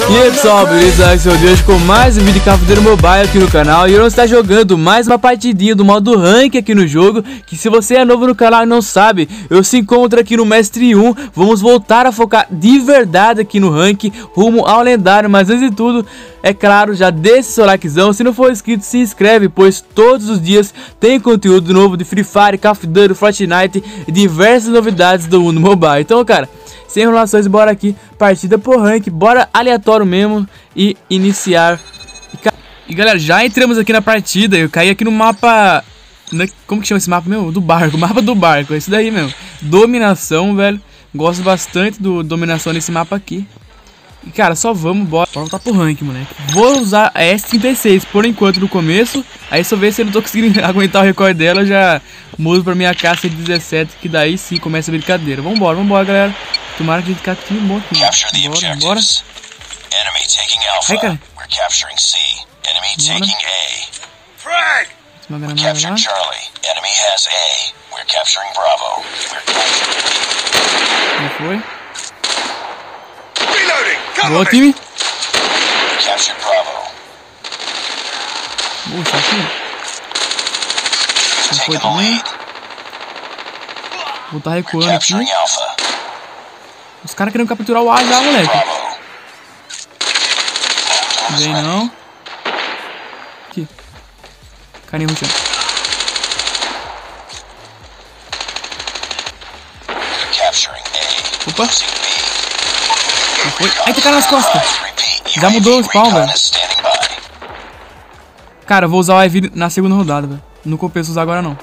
E aí pessoal, beleza? Esse é o de hoje com mais um vídeo de Call of Duty Mobile aqui no canal. E eu estou jogando mais uma partidinha do modo rank aqui no jogo, que se você é novo no canal e não sabe, eu se encontro aqui no Mestre 1. Vamos voltar a focar de verdade aqui no rank, rumo ao lendário. Mas antes de tudo, é claro, já deixa seu likezão. Se não for inscrito, se inscreve, pois todos os dias tem conteúdo novo de Free Fire, Call of Duty, Fortnite e diversas novidades do mundo mobile. Então cara, sem enrolações, bora aqui, partida por rank, bora aleatório mesmo e iniciar. E galera, já entramos aqui na partida. Eu caí aqui no mapa, como que chama esse mapa mesmo? Do barco, mapa do barco, é isso daí mesmo. Dominação, velho, gosto bastante do dominação nesse mapa aqui. E cara, só vamos, bora voltar pro rank, moleque. Vou usar a S-56 por enquanto no começo. Aí só ver se eu não tô conseguindo aguentar o recorde dela, eu já mudo pra minha K-17, que daí sim começa a brincadeira. Vambora, galera. Tomara que a gente catinha um monte. Bora. Aí, cara. Bora. Não foi? Boa, time. Boa, aqui. Foi também. Vou estar recuando aqui. Os caras querendo capturar o ar já, moleque. Vem não. Aqui. Carinha rushando. Opa. Foi. Ai, tem cara nas costas. Já mudou o spawn, velho. Cara, eu vou usar o IV na segunda rodada, velho. Não compensa usar agora, não.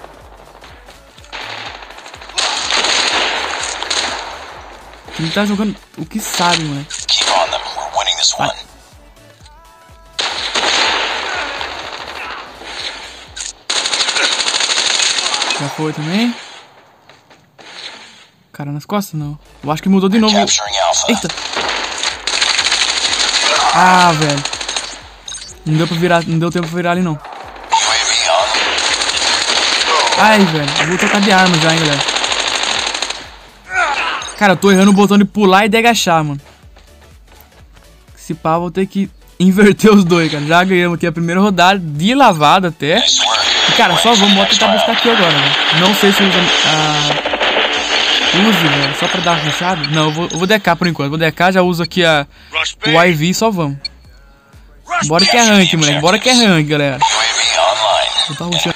Ele tá jogando o que sabe, mano. Vai. Já foi também. Cara, nas costas, não. Eu acho que mudou de novo. Eita. Ah, velho. Não deu pra virar, não deu tempo pra virar ali, não. Ai, velho. Eu vou trocar de arma já, hein, galera. Cara, eu tô errando o botão de pular e de agachar, mano. Se pá, vou ter que inverter os dois, cara. Já ganhamos aqui a primeira rodada, de lavada até. E, cara, só vamos tentar buscar aqui agora, velho. Não sei se eu uso, velho, só pra dar rushado. Não, eu vou decar por enquanto. Vou decar, já uso aqui o IV e só vamos. Bora que é rank, moleque. Bora que é rank, galera. Vou tá rushando.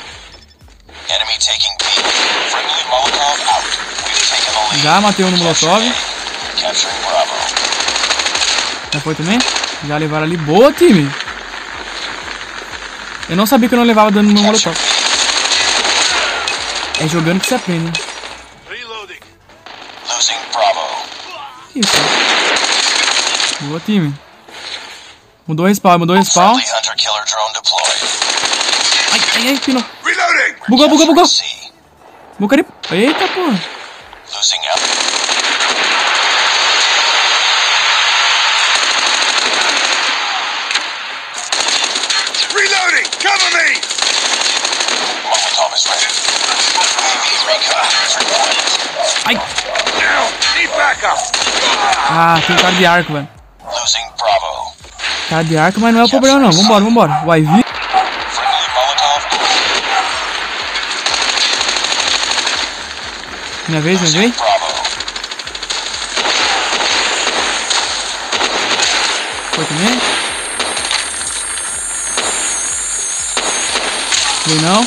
Já matei um no Molotov. Já foi também? Já levaram ali. Boa, time! Eu não sabia que eu não levava dano no Molotov. É jogando que se aprende, né? Isso. Boa, time. Mudou o respawn, mudou o respawn. Ai, pinou. Bugou. Eita, porra. Ai. Ah, tem um cara de arco, velho. Cara de arco, mas não é o problema, não. Vambora. Vai vir. Minha vez. Foi também. Foi não.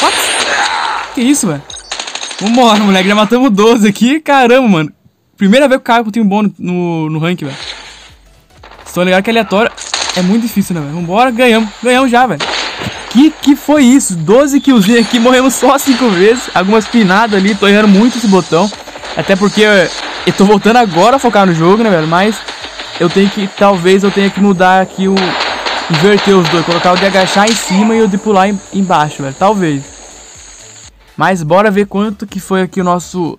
What? Que isso, velho? Vambora, moleque. Já matamos 12 aqui. Caramba, mano. Primeira vez que eu caio com o time bom no rank, velho. Estou ligado que aleatório é muito difícil, né, velho? Vambora, ganhamos já, velho. Que foi isso? 12 killzinho aqui, morremos só 5 vezes. Algumas pinadas ali, tô errando muito esse botão. Até porque eu tô voltando agora a focar no jogo, né, velho? Mas eu tenho que, talvez eu tenha que mudar aqui o... inverter os dois, colocar o de agachar em cima e o de pular embaixo, velho. Talvez. Mas bora ver quanto que foi aqui o nosso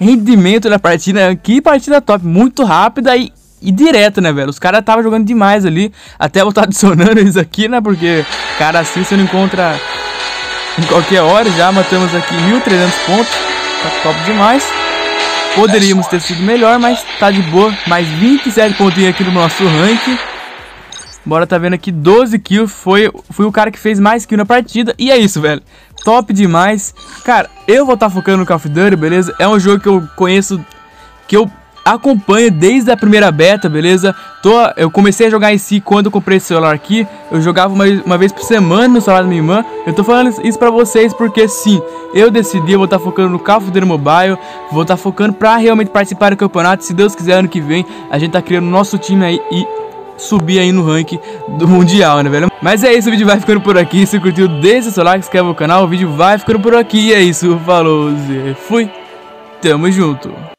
rendimento da partida. Que partida top, muito rápida e direta, né, velho? Os caras estavam jogando demais ali. Até eu tô adicionando eles aqui, né, porque... cara, assim você não encontra em qualquer hora. Já matamos aqui 1.300 pontos. Tá top demais. Poderíamos ter sido melhor, mas tá de boa. Mais 27 pontinhos aqui no nosso ranking. Bora, tá vendo aqui, 12 kills. Fui o cara que fez mais kills na partida. E é isso, velho. Top demais. Cara, eu vou estar focando no Call of Duty, beleza? É um jogo que eu conheço, que eu acompanho desde a primeira beta, beleza? Eu comecei a jogar em si quando eu comprei esse celular aqui. Eu jogava uma vez por semana no celular da minha irmã. Eu tô falando isso pra vocês porque sim, eu decidi, eu vou estar focando no Call of Duty Mobile. Vou estar focando pra realmente participar do campeonato. Se Deus quiser, ano que vem a gente tá criando o nosso time aí e subir aí no ranking do mundial, né, velho? Mas é isso, o vídeo vai ficando por aqui. Se curtiu, deixa seu like, se inscreve no canal. O vídeo vai ficando por aqui. E é isso, falou, fui, tamo junto.